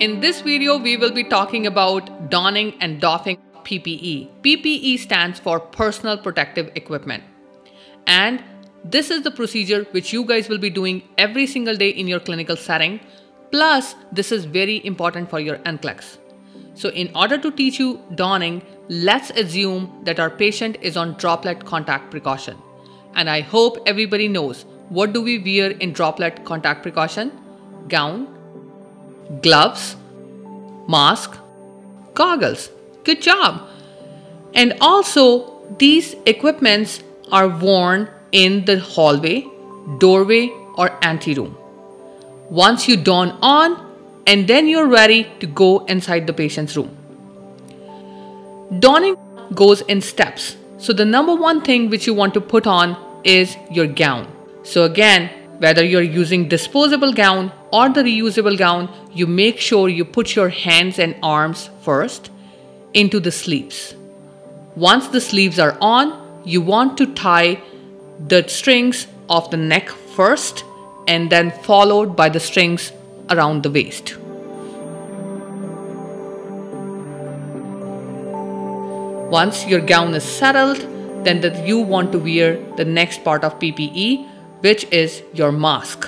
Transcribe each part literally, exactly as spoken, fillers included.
In this video, we will be talking about donning and doffing P P E. P P E stands for personal protective equipment. And this is the procedure which you guys will be doing every single day in your clinical setting. Plus, this is very important for your N C L E X. So in order to teach you donning, let's assume that our patient is on droplet contact precaution. And I hope everybody knows, what do we wear in droplet contact precaution? Gown, gloves, mask, goggles. Good job. And also, these equipments are worn in the hallway, doorway, or anteroom. Once you don on, and then you're ready to go inside the patient's room. Donning goes in steps. So the number one thing which you want to put on is your gown. So again, whether you're using disposable gown or the reusable gown, you make sure you put your hands and arms first into the sleeves. Once the sleeves are on, you want to tie the strings of the neck first and then followed by the strings around the waist. Once your gown is settled, then that you want to wear the next part of P P E, which is your mask.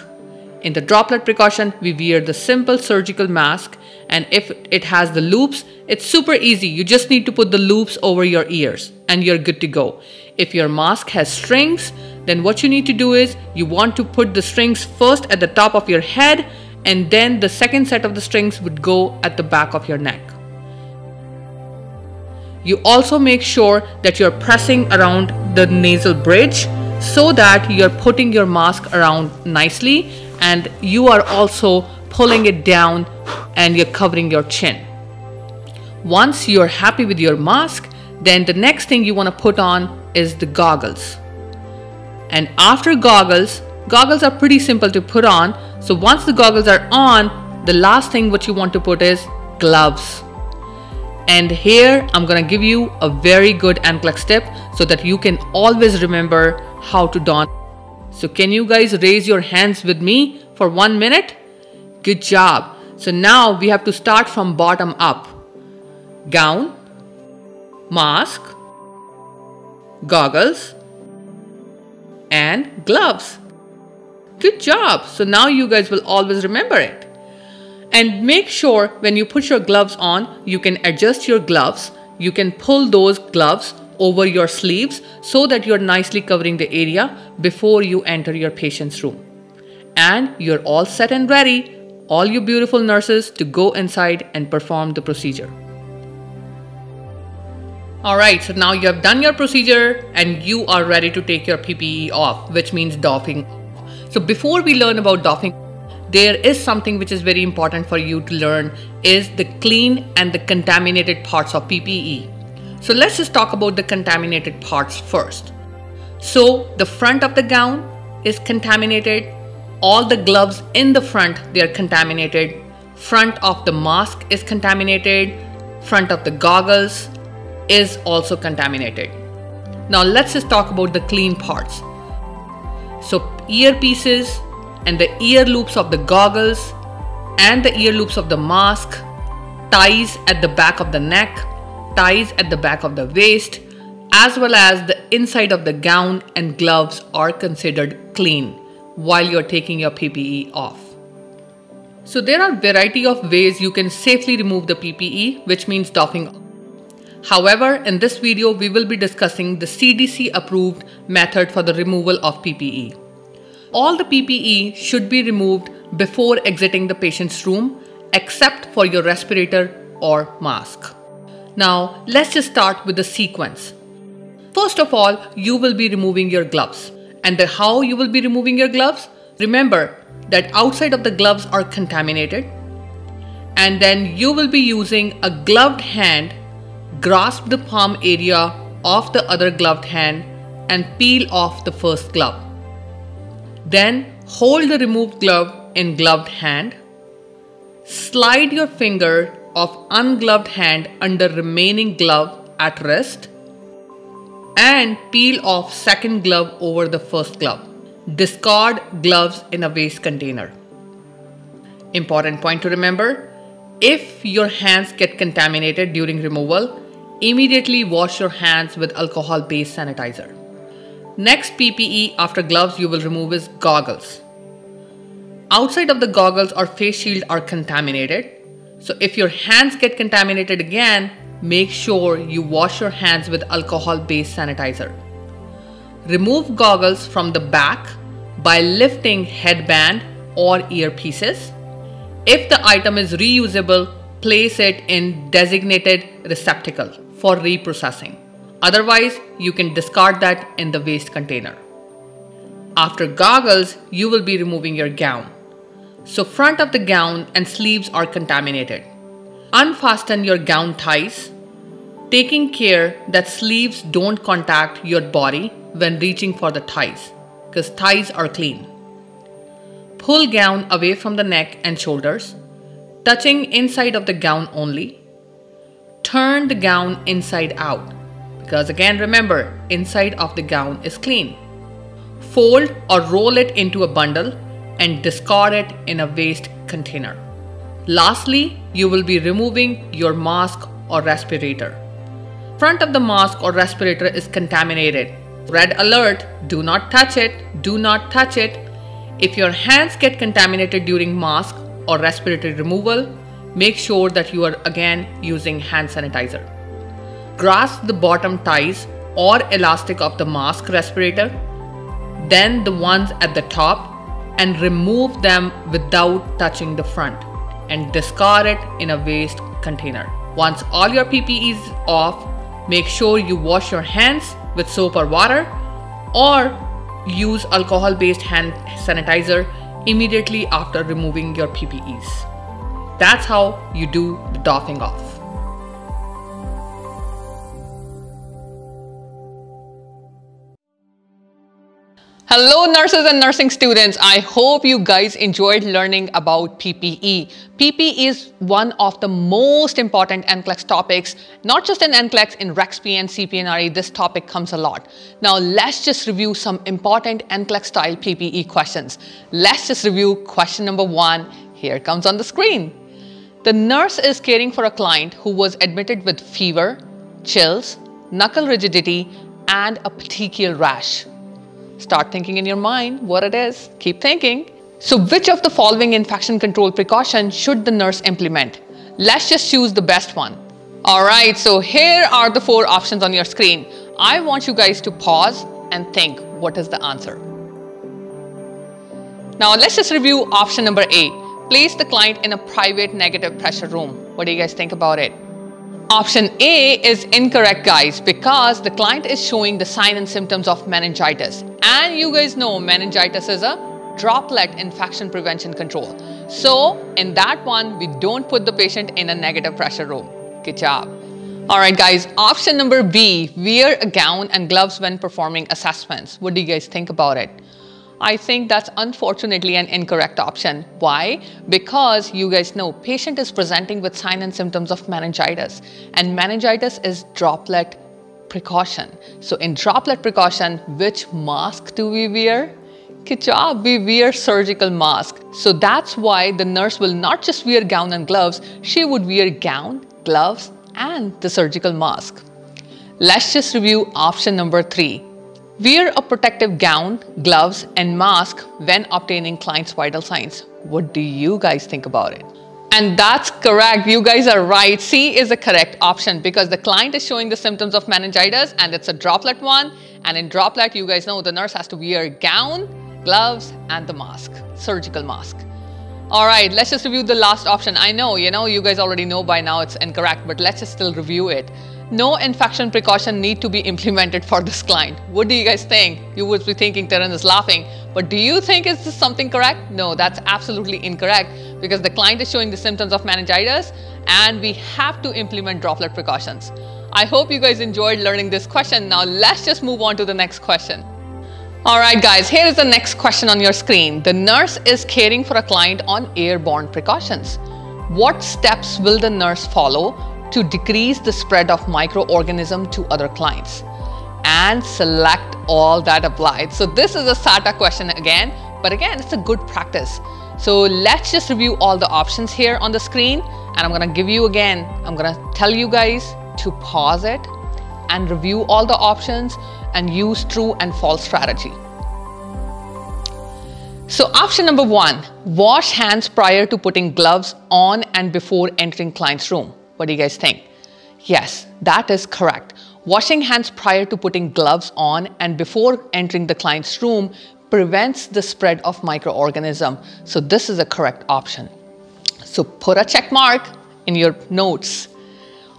In the droplet precaution, we wear the simple surgical mask, and if it has the loops, it's super easy. You just need to put the loops over your ears and you're good to go. If your mask has strings, then what you need to do is you want to put the strings first at the top of your head, and then the second set of the strings would go at the back of your neck. You also make sure that you're pressing around the nasal bridge so that you're putting your mask around nicely, and you are also pulling it down and you're covering your chin. Once you're happy with your mask, then the next thing you want to put on is the goggles. And after goggles, goggles are pretty simple to put on. So once the goggles are on, the last thing what you want to put is gloves. And here I'm gonna give you a very good N C L E X tip so that you can always remember how to don. So can you guys raise your hands with me for one minute? Good job. So now we have to start from bottom up. Gown, mask, goggles, and gloves. Good job. So now you guys will always remember it. And make sure when you put your gloves on, you can adjust your gloves. You can pull those gloves over your sleeves so that you're nicely covering the area before you enter your patient's room. And you're all set and ready, all you beautiful nurses, to go inside and perform the procedure. Alright, so now you have done your procedure and you are ready to take your P P E off, which means doffing. So before we learn about doffing, there is something which is very important for you to learn, is the clean and the contaminated parts of P P E. So let's just talk about the contaminated parts first. So the front of the gown is contaminated. All the gloves in the front, they are contaminated. Front of the mask is contaminated. Front of the goggles is also contaminated. Now let's just talk about the clean parts. So earpieces, and the ear loops of the goggles, and the ear loops of the mask, ties at the back of the neck, ties at the back of the waist, as well as the inside of the gown and gloves are considered clean while you're taking your P P E off. So there are a variety of ways you can safely remove the P P E, which means doffing. However, in this video, we will be discussing the C D C approved method for the removal of P P E. All the P P E should be removed before exiting the patient's room, except for your respirator or mask. Now, let's just start with the sequence. First of all, you will be removing your gloves. And the how you will be removing your gloves? Remember that outside of the gloves are contaminated. And then you will be using a gloved hand, grasp the palm area of the other gloved hand and peel off the first glove. Then hold the removed glove in gloved hand. Slide your finger of ungloved hand under remaining glove at rest and peel off second glove over the first glove. Discard gloves in a waste container. Important point to remember, If your hands get contaminated during removal, immediately wash your hands with alcohol-based sanitizer. Next P P E after gloves you will remove is goggles. Outside of the goggles or face shield are contaminated. So if your hands get contaminated again, make sure you wash your hands with alcohol-based sanitizer. Remove goggles from the back by lifting headband or earpieces. If the item is reusable, place it in designated receptacle for reprocessing. Otherwise, you can discard that in the waste container. After goggles, you will be removing your gown. So front of the gown and sleeves are contaminated. Unfasten your gown ties, taking care that sleeves don't contact your body when reaching for the ties, because ties are clean. Pull gown away from the neck and shoulders, touching inside of the gown only. Turn the gown inside out, because again remember, inside of the gown is clean. Fold or roll it into a bundle and discard it in a waste container. Lastly, you will be removing your mask or respirator. Front of the mask or respirator is contaminated. Red alert, do not touch it, do not touch it. If your hands get contaminated during mask or respiratory removal, make sure that you are again using hand sanitizer. Grasp the bottom ties or elastic of the mask respirator, then the ones at the top, and remove them without touching the front and discard it in a waste container. Once all your P P E is off, make sure you wash your hands with soap or water, or use alcohol-based hand sanitizer immediately after removing your P P Es. That's how you do the doffing off. Hello nurses and nursing students, I hope you guys enjoyed learning about P P E. P P E is one of the most important N C L E X topics, not just in N C L E X, in RExPN, C P N R E, this topic comes a lot. Now let's just review some important N C L E X style P P E questions. Let's just review question number one, here it comes on the screen. The nurse is caring for a client who was admitted with fever, chills, knuckle rigidity and a petechial rash. Start thinking in your mind what it is. Keep thinking. So which of the following infection control precaution should the nurse implement? Let's just choose the best one. All right, so here are the four options on your screen. I want you guys to pause and think what is the answer. Now let's just review option number A. Place the client in a private negative pressure room. What do you guys think about it? Option A is incorrect, guys, because the client is showing the sign and symptoms of meningitis. And you guys know meningitis is a droplet infection prevention control. So in that one, we don't put the patient in a negative pressure room. Good job. All right, guys, option number B, wear a gown and gloves when performing assessments. What do you guys think about it? I think that's unfortunately an incorrect option. Why? Because you guys know patient is presenting with signs and symptoms of meningitis, and meningitis is droplet precaution. So in droplet precaution, which mask do we wear? Good job, we wear surgical mask. So that's why the nurse will not just wear gown and gloves, she would wear gown, gloves, and the surgical mask. Let's just review option number three. Wear a protective gown, gloves, and mask when obtaining client's vital signs. What do you guys think about it? And that's correct. You guys are right. C is the correct option because the client is showing the symptoms of meningitis and it's a droplet one. And in droplet, you guys know the nurse has to wear gown, gloves, and the mask, surgical mask. All right, let's just review the last option. I know, you know, you guys already know by now it's incorrect, but let's just still review it. No infection precaution need to be implemented for this client. What do you guys think? You would be thinking Taran is laughing, but do you think is this something correct? No, that's absolutely incorrect because the client is showing the symptoms of meningitis and we have to implement droplet precautions. I hope you guys enjoyed learning this question. Now let's just move on to the next question. All right, guys, here is the next question on your screen. The nurse is caring for a client on airborne precautions. What steps will the nurse follow to decrease the spread of microorganism to other clients? And select all that applied. So this is a SATA question again, but again, it's a good practice. So let's just review all the options here on the screen, and I'm gonna give you again, I'm gonna tell you guys to pause it and review all the options and use true and false strategy. So option number one, wash hands prior to putting gloves on and before entering client's room. What do you guys think? Yes, that is correct. Washing hands prior to putting gloves on and before entering the client's room prevents the spread of microorganism. So this is a correct option. So put a check mark in your notes.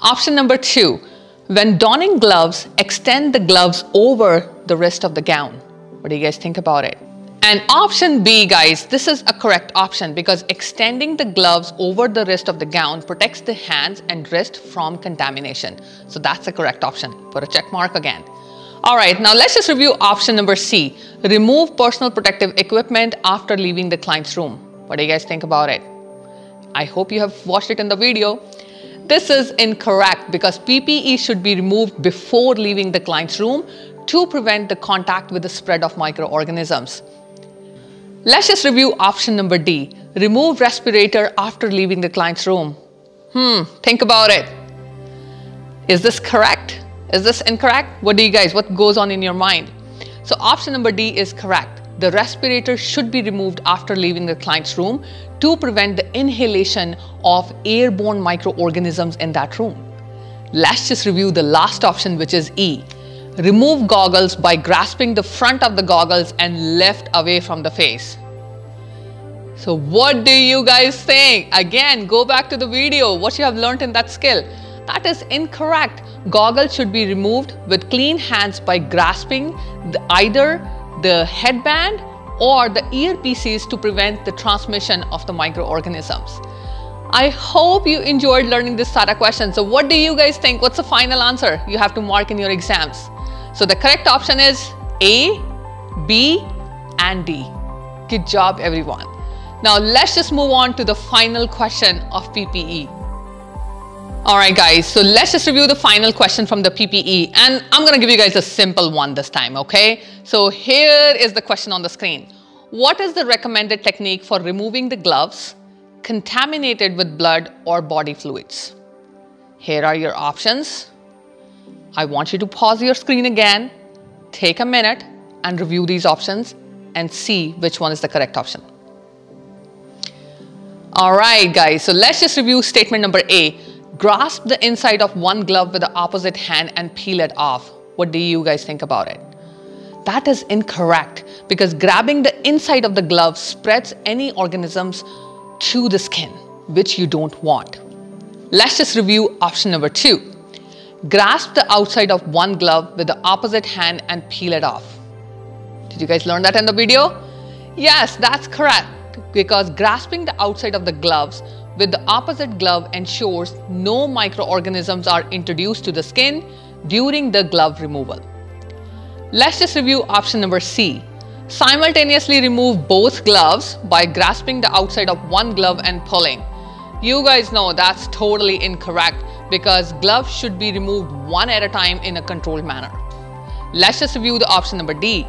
Option number two, when donning gloves, extend the gloves over the rest of the gown. What do you guys think about it? And option B, guys, this is a correct option because extending the gloves over the rest of the gown protects the hands and wrist from contamination. So that's the correct option. Put a check mark again. All right, now let's just review option number C. Remove personal protective equipment after leaving the client's room. What do you guys think about it? I hope you have watched it in the video. This is incorrect because P P E should be removed before leaving the client's room to prevent the contact with the spread of microorganisms. Let's just review option number D. Remove respirator after leaving the client's room. Hmm, think about it. Is this correct? Is this incorrect? What do you guys, what goes on in your mind? So option number D is correct. The respirator should be removed after leaving the client's room to prevent the inhalation of airborne microorganisms in that room. Let's just review the last option, which is E. Remove goggles by grasping the front of the goggles and lift away from the face. So what do you guys think? Again, go back to the video, what you have learned in that skill. That is incorrect. Goggles should be removed with clean hands by grasping the, either the headband or the earpieces to prevent the transmission of the microorganisms. I hope you enjoyed learning this SATA question. So what do you guys think? What's the final answer you have to mark in your exams? So the correct option is A, B, and D. Good job, everyone. Now let's just move on to the final question of P P E. All right, guys, so let's just review the final question from the P P E. And I'm gonna give you guys a simple one this time, okay? So here is the question on the screen. What is the recommended technique for removing the gloves contaminated with blood or body fluids? Here are your options. I want you to pause your screen again, take a minute and review these options and see which one is the correct option. All right, guys, so let's just review statement number A. Grasp the inside of one glove with the opposite hand and peel it off. What do you guys think about it? That is incorrect because grabbing the inside of the glove spreads any organisms to the skin, which you don't want. Let's just review option number two. Grasp the outside of one glove with the opposite hand and peel it off. Did you guys learn that in the video? Yes, that's correct, because grasping the outside of the gloves with the opposite glove ensures no microorganisms are introduced to the skin during the glove removal. Let's just review option number C. Simultaneously remove both gloves by grasping the outside of one glove and pulling. You guys know that's totally incorrect because gloves should be removed one at a time in a controlled manner. Let's just review the option number D.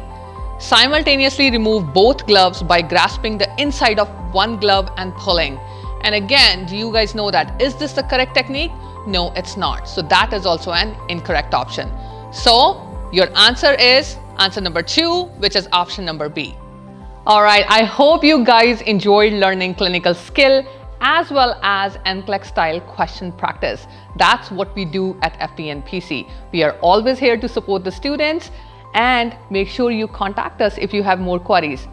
Simultaneously remove both gloves by grasping the inside of one glove and pulling. And again, do you guys know that? Is this the correct technique? No, it's not. So that is also an incorrect option. So your answer is answer number two, which is option number B. All right, I hope you guys enjoyed learning clinical skill as well as N C L E X style question practice. That's what we do at F B N P C. We are always here to support the students, and make sure you contact us if you have more queries.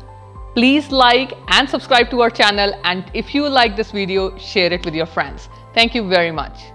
Please like and subscribe to our channel, and if you like this video, share it with your friends. Thank you very much.